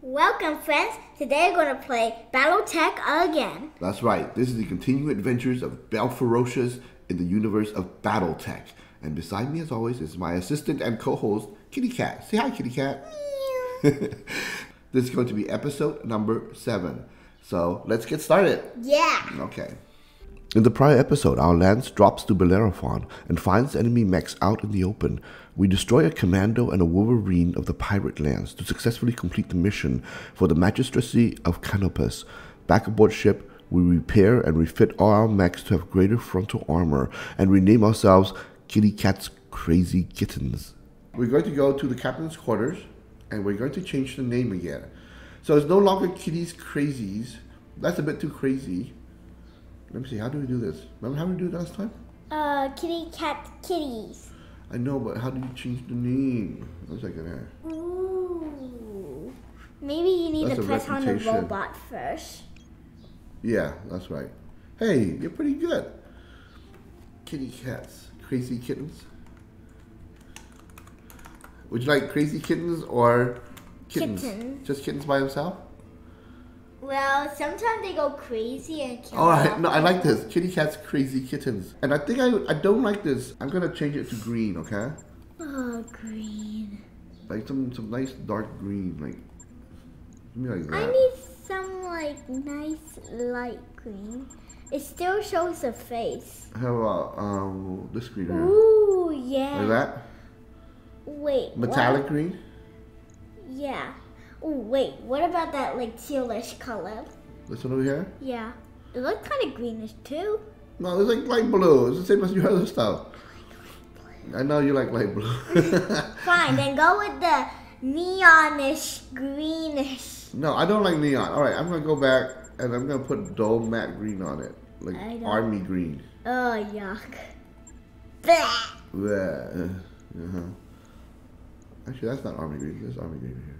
Welcome, friends. Today we're going to play BattleTech again. That's right. This is the continued adventures of Belle Ferocious in the universe of BattleTech. And beside me, as always, is my assistant and co-host, Kitty Cat. Say hi, Kitty Cat. This is going to be episode number 7. So let's get started. Yeah. Okay. In the prior episode, our Lance drops to Bellerophon and finds enemy mechs out in the open. We destroy a Commando and a Wolverine of the Pirate Lands to successfully complete the mission for the Magistracy of Canopus. Back aboard ship, we repair and refit all our mechs to have greater frontal armor and rename ourselves Kitty Cat's Crazy Kittens. We're going to go to the captain's quarters and we're going to change the name again. So it's no longer Kitty's Crazies. That's a bit too crazy. Let me see, how do we do this? Remember how we did it last time? Kitty Cat Kitties. I know, but how do you change the name? One second here. Ooh. Maybe you need to press on the robot first. Yeah, that's right. Hey, you're pretty good. Kitty Cats, Crazy Kittens. Would you like Crazy Kittens or Kittens? Kittens. Just kittens by themselves? Well, sometimes they go crazy and kill. Alright, no, I like this. Kitty Cat's Crazy Kittens. And I think I don't like this. I'm gonna change it to green, okay? Oh, green. Like some nice dark green, like, give me like that. I need some like nice light green. It still shows the face. How about this green here? Ooh, yeah. Like that? Wait. Metallic what? Green? Yeah. Oh wait, what about that like tealish color? This one over here? Yeah. It looks kind of greenish too. No, it's like light blue. It's the same as your other stuff. I know you like light blue. Fine, then go with the neonish greenish. No, I don't like neon. Alright, I'm going to go back and I'm going to put dull matte green on it. Like army green. Oh, yuck. Blech. Blech. Uh-huh. Actually, that's not army green. There's army green here.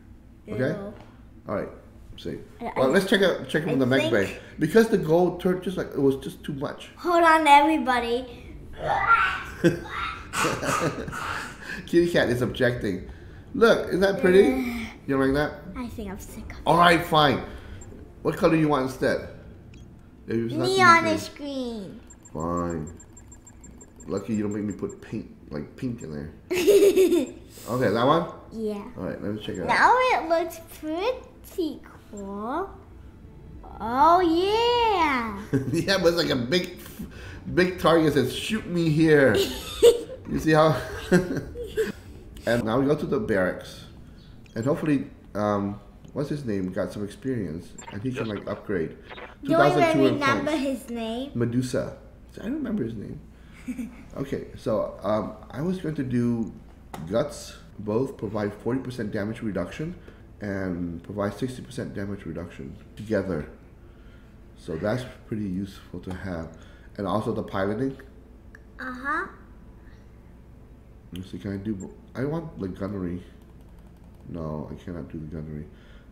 Okay? All right. See. Well, let's check out the mech bay. Because the gold turned just like, it was just too much. Hold on, everybody. Kitty Cat is objecting. Look, isn't that pretty? You don't like that? I think I'm sick of it. All right, fine. What color do you want instead? Neonish green. Fine. Lucky you don't make me put paint, like pink in there. Okay, that one? Yeah. Alright, let me check it out. Now it looks pretty cool. Oh, yeah. Yeah, but it's like a big target that says, shoot me here. You see how? And now we go to the barracks. And hopefully, what's his name? Got some experience. And he can like upgrade. Do you even remember his name? Medusa. I don't remember his name. Okay, so I was going to do guts. Both provide 40% damage reduction and provide 60% damage reduction together. So that's pretty useful to have. And also the piloting. Uh-huh. Let's see, can I do... I want the gunnery. No, I cannot do the gunnery.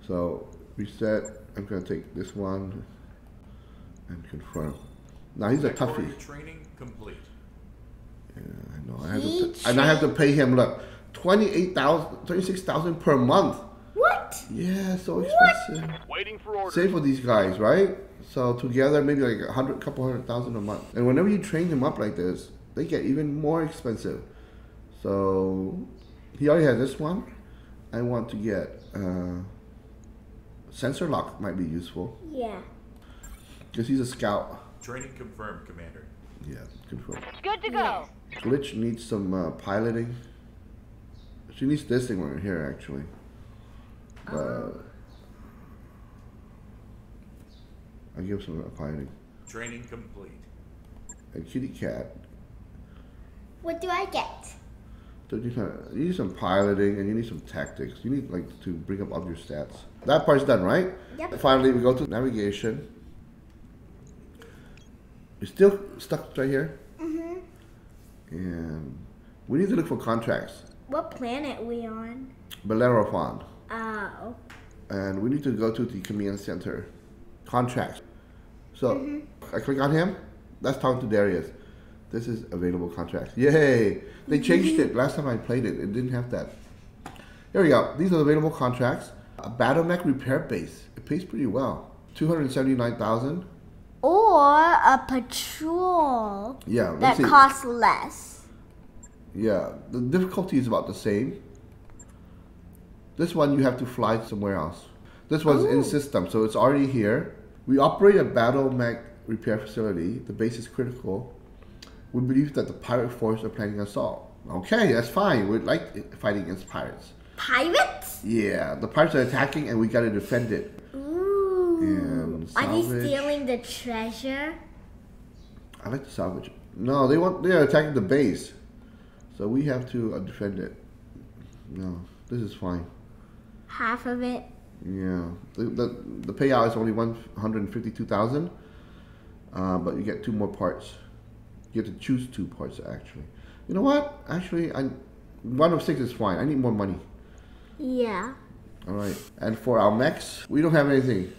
So reset. I'm going to take this one and confirm. Now he's a toughie. Training complete. Yeah, I know. I have to and I have to pay him, look. 26,000 per month. What? Yeah, so expensive. What? Waiting for orders. Same for these guys, right? So together, maybe like a couple hundred thousand a month. And whenever you train them up like this, they get even more expensive. So he already has this one. I want to get sensor lock might be useful. Yeah. Because he's a scout. Training confirmed, Commander. Yeah, confirmed. Good to go. Glitch needs some piloting. She needs this thing right here, actually. I give some piloting. Training complete. And Kitty Cat. What do I get? So you need some piloting and you need some tactics. You need like to bring up all your stats. That part's done, right? Yep. Finally, we go to navigation. You're still stuck right here. Mm-hmm. And we need to look for contracts. What planet are we on? Bellerophon. Oh. And we need to go to the command center. Contracts. So I click on him. That's talking to Darius. This is available contracts. Yay! They changed it. Last time I played it, it didn't have that. Here we go. These are available contracts. A battle mech repair base. It pays pretty well. 279,000. Or a patrol. Yeah. That costs less. Yeah. The difficulty is about the same. This one you have to fly somewhere else. This one's in system, so it's already here. We operate a battle mech repair facility. The base is critical. We believe that the pirate force are planning assault. Okay, that's fine. We like fighting against pirates. Pirates? Yeah, the pirates are attacking and we gotta defend it. Ooh. Are they stealing the treasure? I like to salvage it. No, they are attacking the base. So we have to defend it. No, this is fine. Half of it? Yeah. The payout is only 152,000. But you get 2 more parts. You have to choose 2 parts actually. You know what? Actually, 1 of 6 is fine. I need more money. Yeah. All right. And for our mechs, we don't have anything.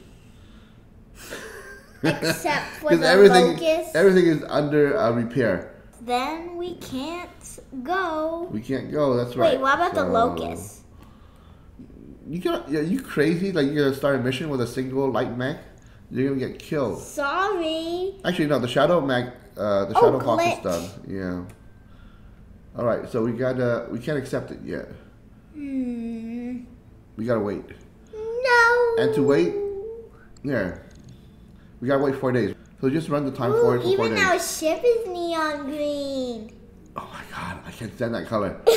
Except for the Locust. Everything is under repair. Then we can't go. We can't go. That's right. Wait, what about the Locust? Are you crazy? Like, you're gonna start a mission with a single light mech? You're gonna get killed. Sorry. Actually, no. The Shadow mech, the Shadow Hawk is done. Yeah. All right, so we can't accept it yet. We gotta wait. No. And to wait, yeah, we gotta wait 4 days. So just run the time forward for 4 days. Even our ship is neon green. Oh my god, I can't stand that color. All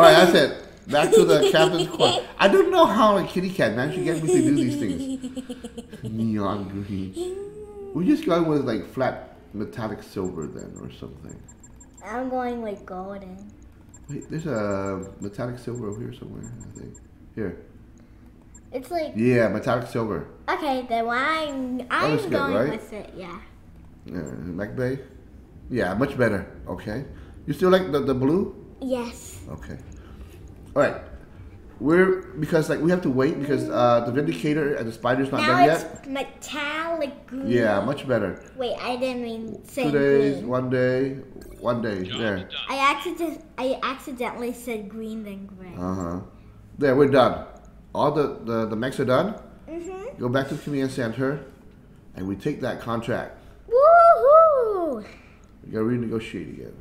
right, that's it. Back to the captain's quarters. I don't know how a kitty cat managed to get me to do these things. Neon green. We're just going with like flat metallic silver then, or something. I'm going with golden. Wait, there's a metallic silver over here somewhere, I think. Here. It's like... Yeah, metallic silver. Okay, then I'm good, going right? with it, yeah. Yeah, Mac Bay? Yeah, much better. Okay. You still like the blue? Yes. Okay. Alright. Because like we have to wait because the Vindicator and the Spider's not done yet. Now it's metallic green. Yeah, much better. Wait, I didn't mean say 2 days, green. 1 day. 1 day, there. I accidentally said green then gray. There, we're done. All the mechs are done. Go back to the command center, and we take that contract. Woohoo! We gotta renegotiate again.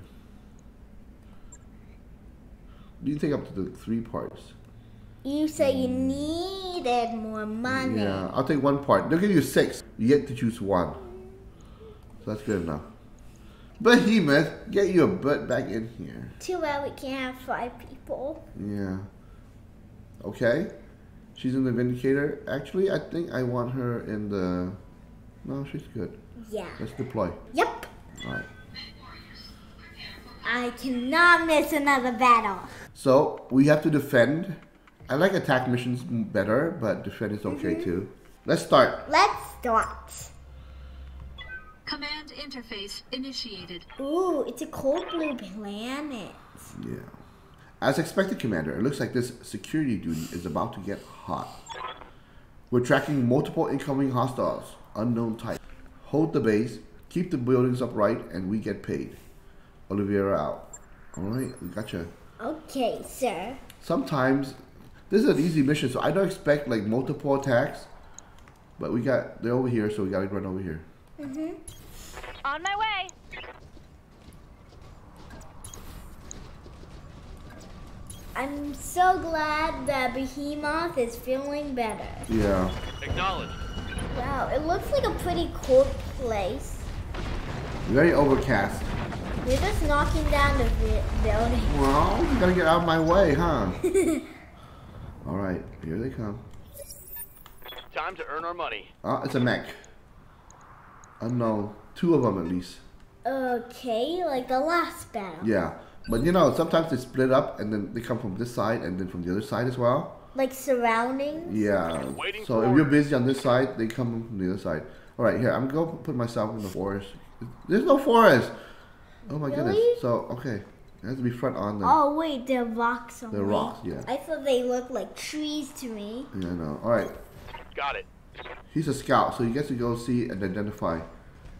You take up to the 3 parts. You said you needed more money. Yeah, I'll take 1 part. They'll give you 6. You get to choose 1. So that's good enough. Behemoth, get your butt back in here. Too bad we can't have 5 people. Yeah. Okay. She's in the Vindicator. Actually, I think I want her in the... No, she's good. Yeah. Let's deploy. Yep. All right. I cannot miss another battle. So, we have to defend. I like attack missions better, but defend is okay too. Let's start. Let's start. Command interface initiated. Ooh, it's a cold blue planet. Yeah. As expected, Commander, it looks like this security duty is about to get hot. We're tracking multiple incoming hostiles, unknown type. Hold the base, keep the buildings upright, and we get paid. Oliveira out. Alright, we gotcha. Okay, sir. Sometimes, this is an easy mission, so I don't expect like multiple attacks. But they're over here, so we gotta run over here. On my way. I'm so glad that Behemoth is feeling better. Yeah. Acknowledged. Wow, it looks like a pretty cool place. Very overcast. We're just knocking down the building. Well, you gotta get out of my way, huh? All right, here they come. Time to earn our money. Ah, it's a mech. No, 2 of them at least. Okay, like the last battle. Yeah, but you know, sometimes they split up and then they come from this side and then from the other side as well. Like surroundings? Yeah, so if you're busy on this side, they come from the other side. Alright, here, I'm going to put myself in the forest. There's no forest! Oh my goodness, so, okay. It has to be front on them. Oh wait, they're rocks on. They're rocks, yeah. I thought they looked like trees to me. Yeah, no, alright. Got it. He's a scout, so he gets to go see and identify.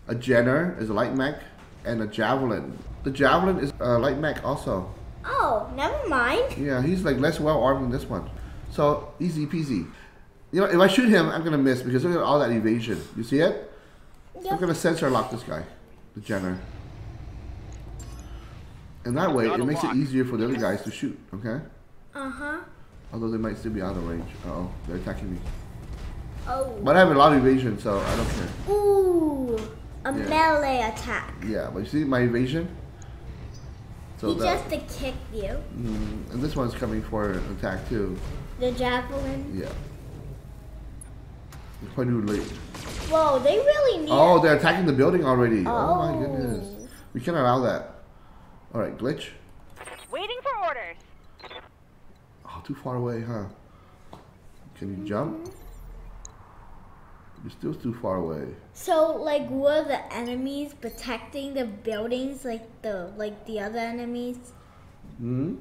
A Jenner is a light mech, and a Javelin. The Javelin is a light mech also. Oh, never mind. Yeah, he's like less well armed than this one. So easy peasy. You know, if I shoot him, I'm gonna miss because look at all that evasion. You see it? Yep. I'm gonna sensor lock this guy, the Jenner. And that way, it makes it easier for the other guys to shoot. Okay. Uh huh. Although they might still be out of range. Uh oh, they're attacking me. Oh. But I have a lot of evasion, so I don't care. Ooh, a melee attack. Yeah, but you see my evasion. So he just kicked you. And this one's coming for an attack too. The javelin. Yeah. It's quite too late. Whoa, they really need. Oh, they're attacking the building already. Oh. Oh my goodness, we can't allow that. All right, glitch. Waiting for orders. Oh, too far away, huh? Can you jump? You're still too far away. So, like, were the enemies protecting the buildings, like the other enemies? Hmm.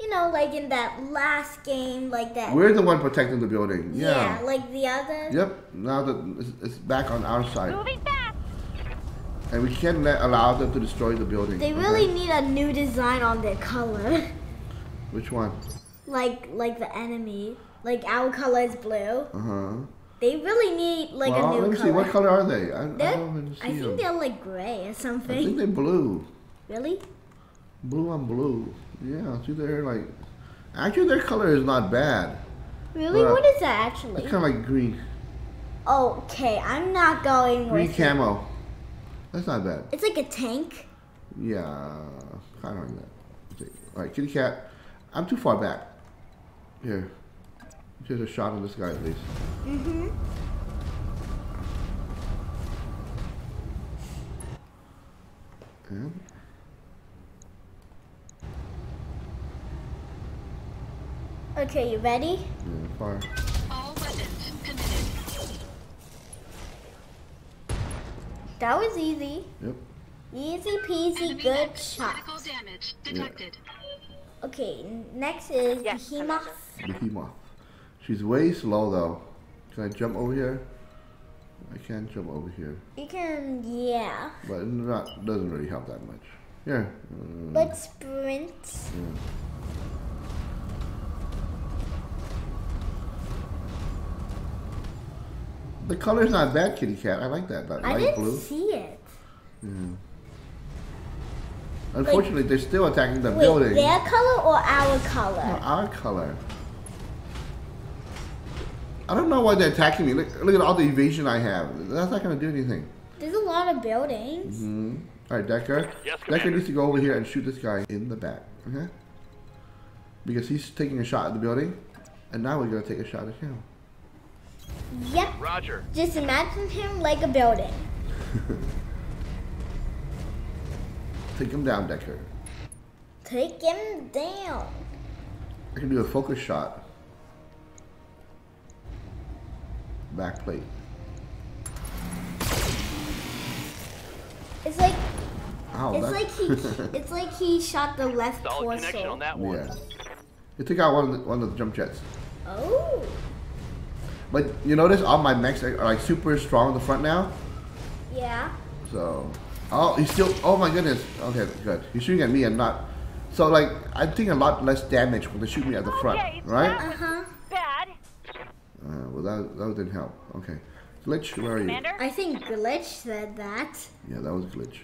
You know, like in that last game, like that. We're the one protecting the building. Yeah. Yeah, like the other. Yep. Now that it's back on our side. Moving fast. And we can't allow them to destroy the building. They really need a new design on their color. Which one? Like the enemy. Like our color is blue. Uh huh. They really need like a new color. See, what color are they? I don't even see them. I think they're like gray or something. I think they're blue. Really? Blue on blue. Yeah, see they're like... Actually their color is not bad. Really? But, what is that actually? It's kind of like green. Okay, I'm not going with green camo. That's not bad. It's like a tank? Yeah, kind of like that. Alright, kitty cat. I'm too far back. Here. Here's a shot on this guy at least. Mm-hmm. And okay, you ready? Yeah, fire. All weapons committed. That was easy. Yep. Easy peasy, enemy good shot. Critical damage detected. Yeah. Okay, next is Behemoth. Behemoth. She's way slow though. Can I jump over here? I can't jump over here. You can, yeah. But not doesn't really help that much. Yeah. But sprint. Yeah. The color's not bad, kitty cat. I like that. That light blue. I didn't see it. Yeah. Unfortunately, they're still attacking the building. Their color or our color? No, our color. I don't know why they're attacking me. Look at all the evasion I have. That's not going to do anything. There's a lot of buildings. Mm-hmm. All right, Decker. Yes, Decker needs to go over here and shoot this guy in the back. Okay? Because he's taking a shot at the building. And now we're going to take a shot at him. Yep. Roger. Just imagine him like a building. Take him down, Decker. Take him down. I can do a focus shot. Back plate. It's like it's like he shot the left torso. On that one. Yeah. It took out one of the jump jets. Oh. But you notice all my mechs are like super strong in the front now? Yeah. So he's still my goodness. Okay, good. He's shooting at me and not so like I think a lot less damage when they shoot me at the front, right? Uh-huh. Well, that didn't help. Okay. Glitch, where are you? I think Glitch said that. Yeah, that was Glitch.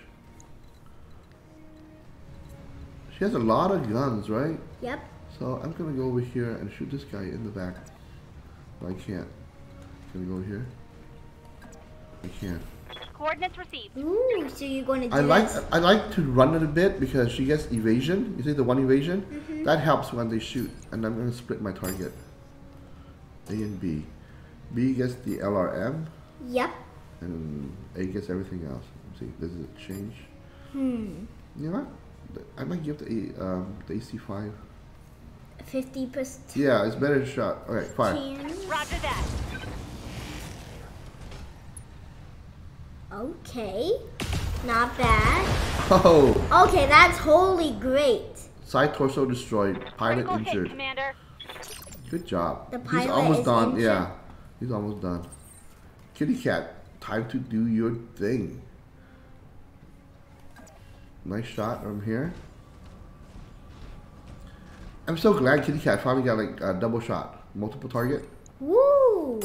She has a lot of guns, right? Yep. So I'm going to go over here and shoot this guy in the back. But I can't. Can I go over here? I can't. Coordinates received. Ooh, so you're going to do I like to run it a bit because she gets evasion. You see the one evasion? Mm-hmm. That helps when they shoot. And I'm going to split my target. A and B. B gets the LRM. Yep. And A gets everything else. Let's see, does it change? You know what? I might give the AC5. 50%. Yeah, it's better shot. All right, fine. Roger that. Okay. Not bad. Oh. Okay, that's wholly great. Side torso destroyed. Pilot injured. Commander. Good job. The pilot is almost done. Yeah, he's almost done. Kitty cat, time to do your thing. Nice shot from here. I'm so glad kitty cat finally got like a double shot multiple target. Woo!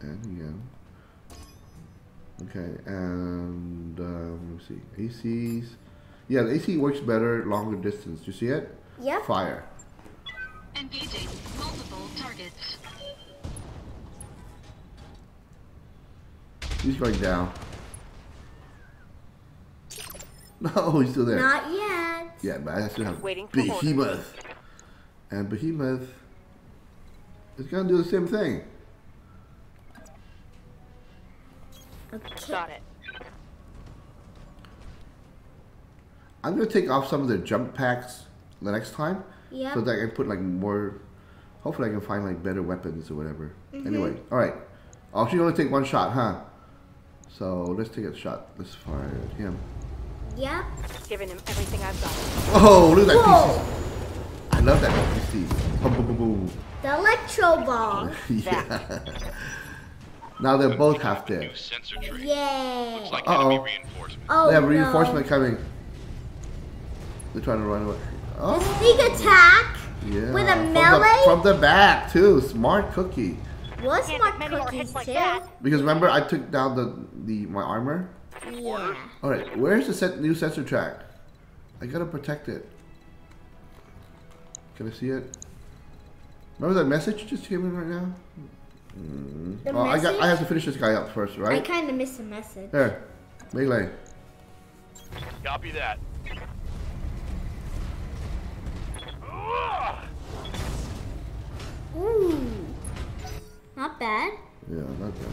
And yeah. Okay, and let me see. ACs. Yeah, the AC works better longer distance. You see it? Yeah. Fire. Engaging multiple targets. He's going down. No, he's still there. Not yet. Yeah, but I still have Behemoth. And Behemoth is gonna do the same thing. Okay. Got it. I'm gonna take off some of the jump packs the next time. Yep. So that I can put like more, hopefully I can find like better weapons or whatever. Mm-hmm. Anyway, alright. I'll actually only take one shot, huh? So let's take a shot. Let's fire at him. Yep. Giving him everything I've got. Oh, look at that PPC. I love that PPC. Boom, boom, boom, boom. The electro ball. Yeah. Now they're both half dead. Yeah. Like uh-oh. Oh, they have reinforcement coming. They're trying to run away. Oh. Sneak attack with a melee? From the back, too. Smart cookie. What smart cookie, too? Because remember, I took down my armor? Yeah. Alright, where's the new sensor track? I gotta protect it. Can I see it? Remember that message just came in right now? Mm. The message? I have to finish this guy up first, right? I kind of missed the message. There. Melee. Copy that. Ooh, not bad. Yeah, not bad.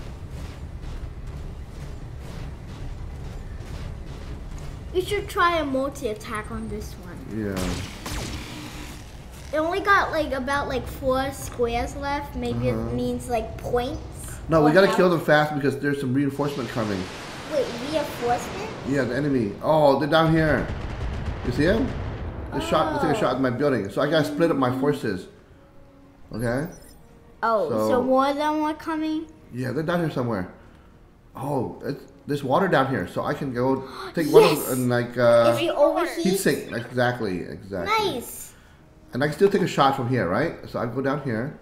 You should try a multi-attack on this one. Yeah. It only got like about 4 squares left. Maybe it means like points. No, we gotta kill them fast because there's some reinforcement coming. Wait, reinforcement? Yeah, the enemy. Oh, they're down here. You see him? They took a shot at my building, so I gotta split up my forces. Okay? Oh, so more than one coming? Yeah, they're down here somewhere. Oh, there's water down here, so I can go take one of them and like heat sink. Exactly, exactly. Nice. And I can still take a shot from here, right? So I go down here.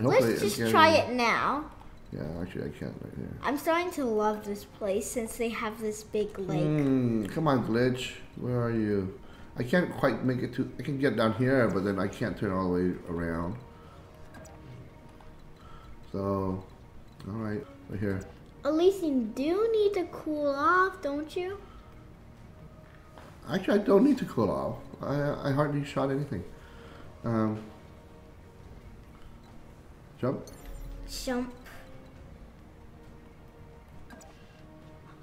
Let's just try it now. Yeah, actually I can't right here. I'm starting to love this place since they have this big lake. Come on, Glitch. Where are you? I can't quite make it to... I can get down here, but then I can't turn all the way around. So... Alright, right here. At least you do need to cool off, don't you? Actually, I don't need to cool off. I hardly shot anything. Jump. Jump.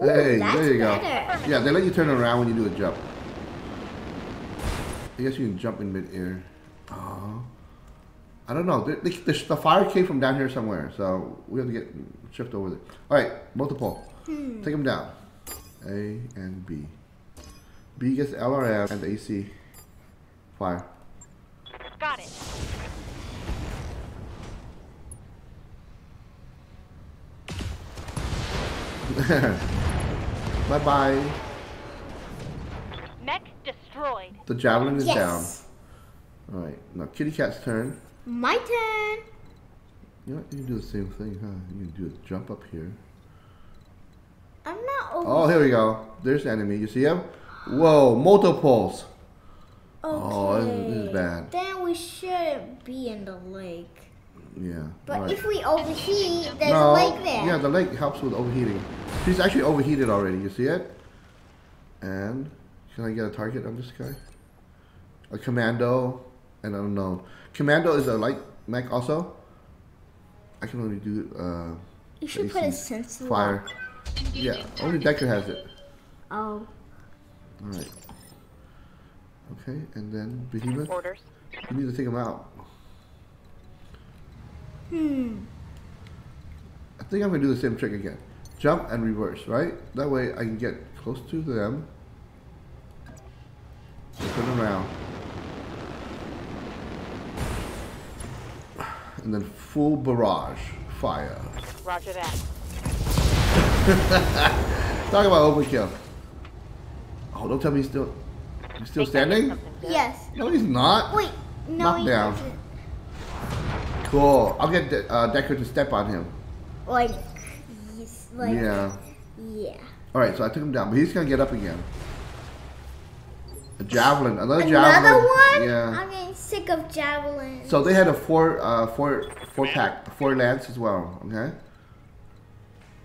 Ooh, hey, there you go. Yeah, they let you turn around when you do a jump. I guess you can jump in mid-air. Oh, I don't know. The fire came from down here somewhere, so we have to shift over there. All right, multiple. Take them down. A and B. B gets LRM and AC. Fire. Got it. Bye bye. Mech destroyed. The Javelin is down. Alright, now Kitty Cat's turn. My turn! You know, you can do the same thing, huh? You can do a jump up here. I'm not over. Oh, here we go. There's the enemy. You see him? Whoa, multiples! Okay. Oh, this is bad. Then we shouldn't be in the lake. Yeah. But if we overheat, there's a lake there. Yeah, the lake helps with overheating. He's actually overheated already. You see it? And... Can I get a target on this guy? A Commando and Unknown. Commando is a light mech also. I can only do you should AC. Put a sensor fire. Yeah, only Decker has it. Oh. Alright. Okay, and then Behemoth. You need to take him out. I think I'm gonna do the same trick again. Jump and reverse, right? That way I can get close to them. Turn around. And then full barrage. Fire. Roger that. Talk about overkill. Oh, don't tell me he's still standing? Yes. No, he's not. Wait, no, knockdown. Cool. I'll get Decker to step on him. Like, he's like... Yeah. Yeah. Alright, so I took him down, but he's going to get up again. A Javelin. Another Javelin. Another one? Yeah. I'm getting sick of Javelins. So they had a four lance as well, okay?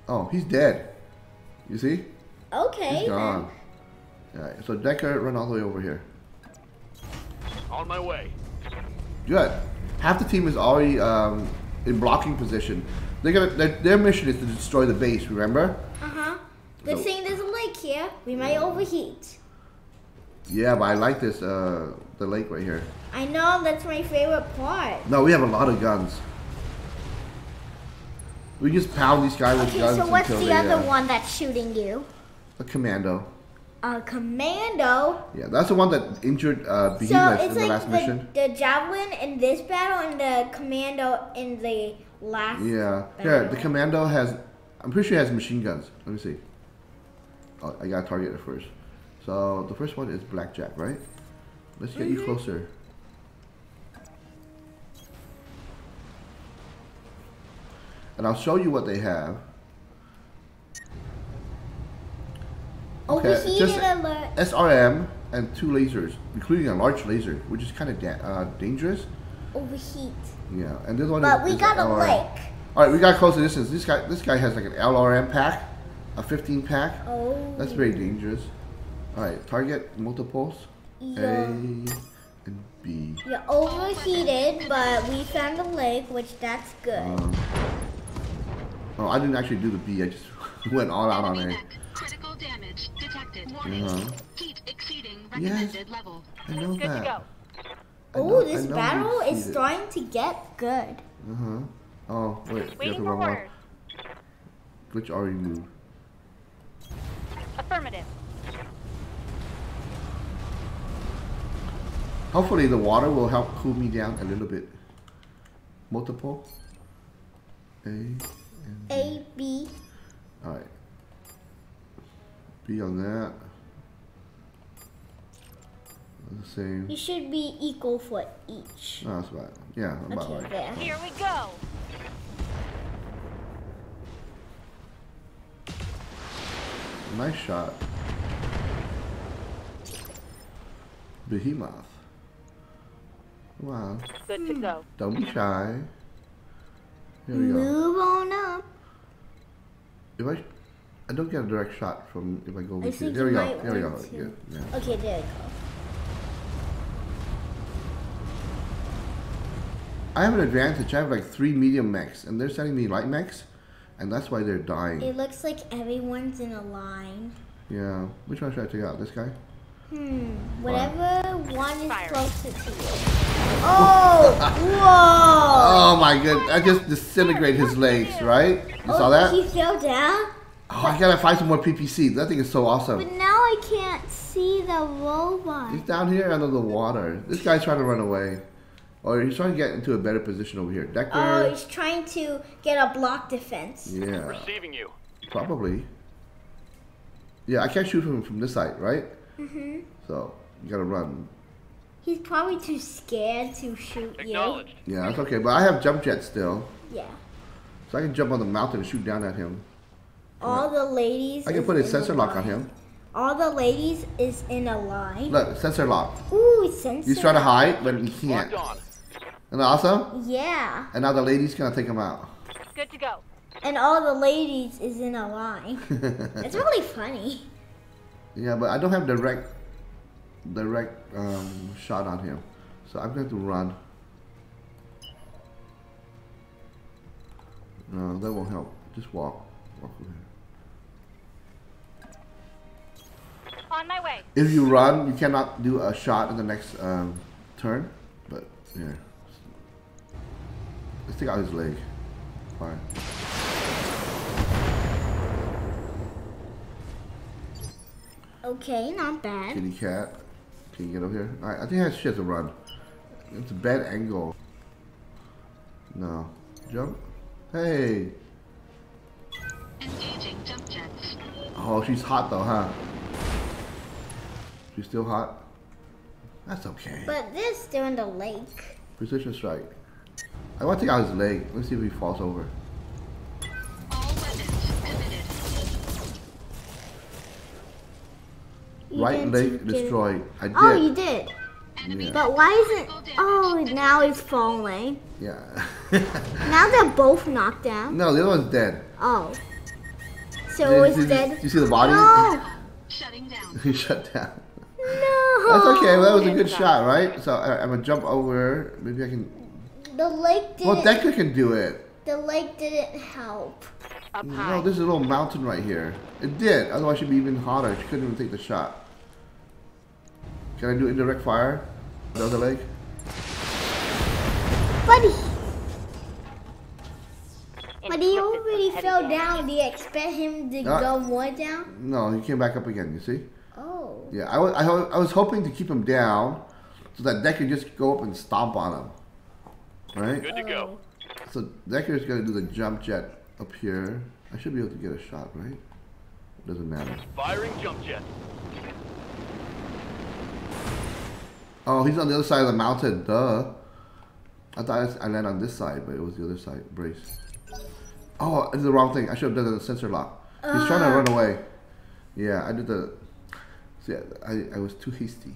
Oh, he's dead. You see? Okay. He's gone. Alright, so Decker, run all the way over here. On my way. Good. Half the team is already in blocking position. They're gonna, their mission is to destroy the base, remember? Uh-huh. They're saying there's a lake here. We might overheat. Yeah, but I like this, the lake right here. I know, that's my favorite part. No, we have a lot of guns. We just pound these guys with guns. Okay, so what's the other one that's shooting you? A commando. A commando? Yeah, that's the one that injured Behemoth in the last mission. The Javelin in this battle and the commando in the last battle. Yeah, the commando has, I'm pretty sure it has machine guns. Let me see. Oh, I gotta target it first. So the first one is Blackjack, right? Let's get you closer. And I'll show you what they have. Okay, just SRM and 2 lasers, including a large laser, which is kind of dangerous. Overheat. Yeah, and this one is. But we got a lake. All right, we got closer distance. This guy has like an LRM pack, a 15 pack. Oh. That's very dangerous. All right, target multiples. Yeah. A and B. You're overheated, but we found a lake, which that's good. Oh, I didn't actually do the B. I just went all out on A. Critical damage detected. Warning. Heat exceeding recommended level. I know that. Oh, this battle is starting to get good. Oh, wait. Waiting for orders. Glitch already moved. Affirmative. Hopefully the water will help cool me down a little bit. Multiple. A, B. Alright. B on that. The same. You should be equal for each. Oh, that's right. Yeah, I'm about right. There. Here we go. Nice shot. Behemoth. Wow. Good to go. Don't be shy. Here we go. Move on up. If I don't get a direct shot from if I go over here. There we go. There we go. Yeah. Okay, there we go. I have an advantage. I have like 3 medium mechs, and they're sending me light mechs, and that's why they're dying. It looks like everyone's in a line. Yeah. Which one should I take out? This guy? Whatever one is closest to you. Oh! Whoa! Oh my goodness! I just disintegrated his legs, right? You saw that? He fell down. Oh, I gotta find some more PPC. That thing is so awesome. But now I can't see the robot. He's down here under the water. This guy's trying to run away, or he's trying to get into a better position over here. Decker. Oh, he's trying to get a block defense. Yeah. Receiving you. Probably. Yeah, I can't shoot him from this side, right? Mm-hmm. So you gotta run. He's probably too scared to shoot you. Yeah, that's okay. But I have jump jets still. Yeah. So I can jump on the mountain and shoot down at him. All the ladies. I can put a sensor lock on him. All the ladies is in a line. Look, sensor lock. Ooh, sensor. He's trying to hide, but he can't. Isn't that awesome? Yeah. And now the ladies gonna take him out. Good to go. And all the ladies is in a line. It's really funny. Yeah, but I don't have direct shot on him, so I'm going to run. No, that won't help. Just walk over here. On my way. If you run, you cannot do a shot in the next turn. But yeah, let's take out his leg. Fine. Okay, not bad. Kitty Cat. Can you get over here? Alright, I think she has to run. It's a bad angle. No. Jump. Hey! Engaging jump jets. Oh, she's hot though, huh? She's still hot? That's okay. But they're still in the lake. Precision strike. I want to take out his leg. Let's see if he falls over. All weapons inhibited. Right leg destroyed. I did. Oh, you did. Yeah. But why isn't... Oh, now he's falling. Yeah. Now they're both knocked down. No, the other one's dead. Oh. So it's dead. You see the body? No. Shutting down. He shut down. No. That's okay. Well, that was a good shot, right? So I'm going to jump over. Maybe I can... The lake didn't... Well, Decker can do it. The lake didn't help. No, there's a little mountain right here. It did. Otherwise, she'd be even hotter. She couldn't even take the shot. Can I do indirect fire? The other leg? Buddy! But he already fell down. Do you expect him to go more down? No, he came back up again, you see? Oh. Yeah, I was hoping to keep him down so that Decker just go up and stomp on him. Right? Good to go. So Decker's going to do the jump jet up here. I should be able to get a shot, right? Doesn't matter. Firing jump jet. Oh, he's on the other side of the mountain. Duh. I thought I landed on this side, but it was the other side. Brace. Oh, I did the wrong thing. I should have done the sensor lock. He's trying to run away. Yeah, I did the... See, I was too hasty.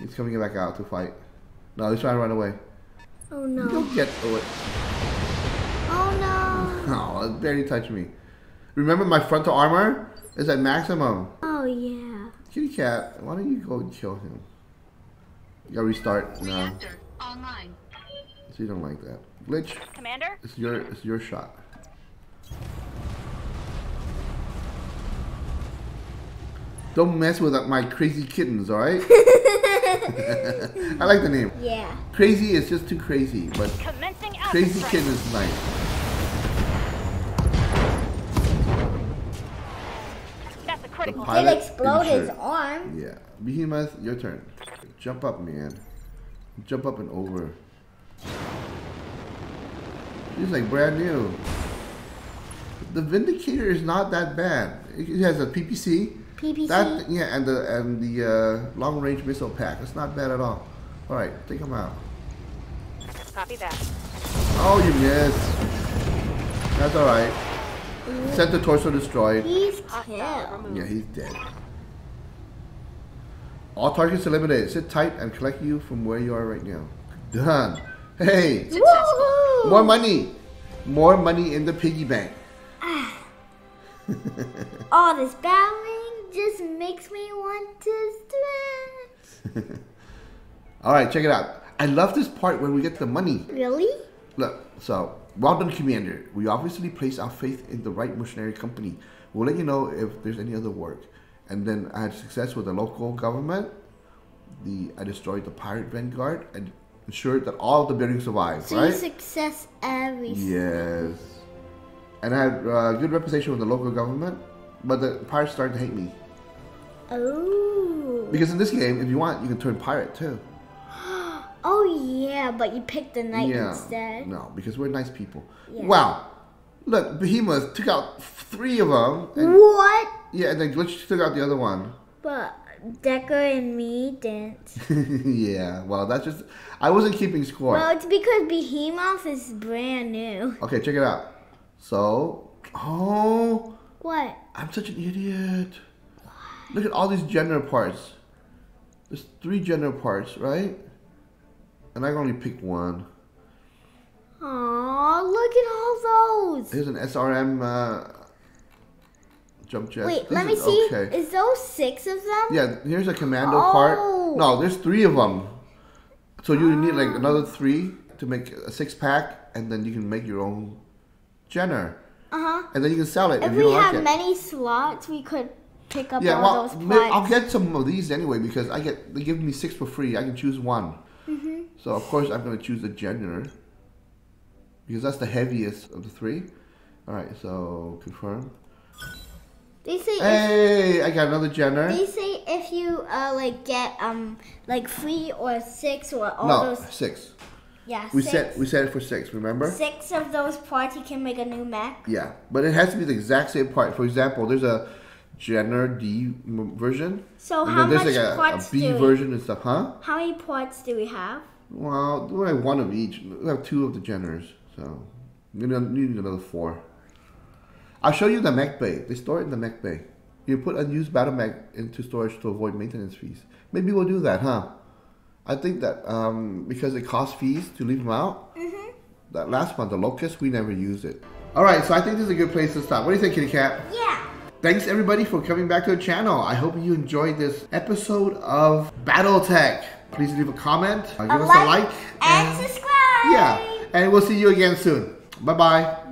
He's coming back out to fight. No, he's trying to run away. Oh, no. Don't get away. Oh, no. No, it barely touched me. Remember my frontal armor? It's at maximum. Oh, yeah. Kitty Cat, why don't you go and kill him? You gotta restart. No. So you don't like that. Glitch. Commander? It's your shot. Don't mess with my crazy kittens, alright? I like the name. Yeah. Crazy is just too crazy, but crazy kitten is nice. That's a critical. It exploded his arm. Yeah. Behemoth, your turn. Jump up, man. Jump up and over. He's like brand new. The Vindicator is not that bad. It has a PPC. PPC? That, yeah, and the long-range missile pack. It's not bad at all. All right, take him out. Copy that. Oh, you missed. That's all right. Sent the torso destroyed. He's killed. Yeah, he's dead. All targets eliminated. Sit tight and collect you from where you are right now. Done. Hey. Woohoo! More money. More money in the piggy bank. All this battling just makes me want to stretch. Alright, check it out. I love this part when we get the money. Really? Look, so, well done, Commander. We obviously place our faith in the right mercenary company. We'll let you know if there's any other work. And then I had success with the local government. I destroyed the pirate vanguard and ensured that all of the buildings survived, so right? So you success everything. Yes. And I had good reputation with the local government. But the pirates started to hate me. Oh. Because in this game, if you want, you can turn pirate too. Oh yeah, but you picked the knight instead. No, because we're nice people. Yeah. Wow. Look, Behemoth took out 3 of them. And, what? Yeah, and then Glitch took out the other one. But Decker and me didn't. Yeah, well, that's just... I wasn't keeping score. Well, it's because Behemoth is brand new. Okay, check it out. So... Oh... What? I'm such an idiot. What? Look at all these Jenner parts. There's 3 Jenner parts, right? And I can only pick one. Aww, look at all those. Here's an SRM jump jet. Wait, let me see. Okay. Is those 6 of them? Yeah, here's a commando part. No, there's 3 of them. So you need like another 3 to make a 6-pack, and then you can make your own Jenner. Uh-huh. And then you can sell it if you like it. If we had many slots, we could pick up all those parts. I'll get some of these anyway because they give me 6 for free. I can choose one. Mm-hmm. So, of course, I'm going to choose the Jenner because that's the heaviest of the 3. All right, so confirm. They say hey, I got another Jenner. They say if you like get like 3 or 6 or all those. No, 6. Yeah, we set it for 6, remember? 6 of those parts you can make a new mech. Yeah, but it has to be the exact same part. For example, there's a Jenner D version. So how many parts do we have? Huh? How many parts do we have? Well, we have one of each. We have two of the Jenners, so we need another four. I'll show you the mech bay. They store it in the mech bay. You put unused battle mech into storage to avoid maintenance fees. Maybe we'll do that, huh? I think that because it costs fees to leave them out, that last one, the Locust, we never used it. Alright, so I think this is a good place to stop. What do you think, Kitty Cat? Yeah! Thanks everybody for coming back to the channel. I hope you enjoyed this episode of BattleTech. Please leave a comment, give us a like, and subscribe! Yeah, and we'll see you again soon. Bye-bye!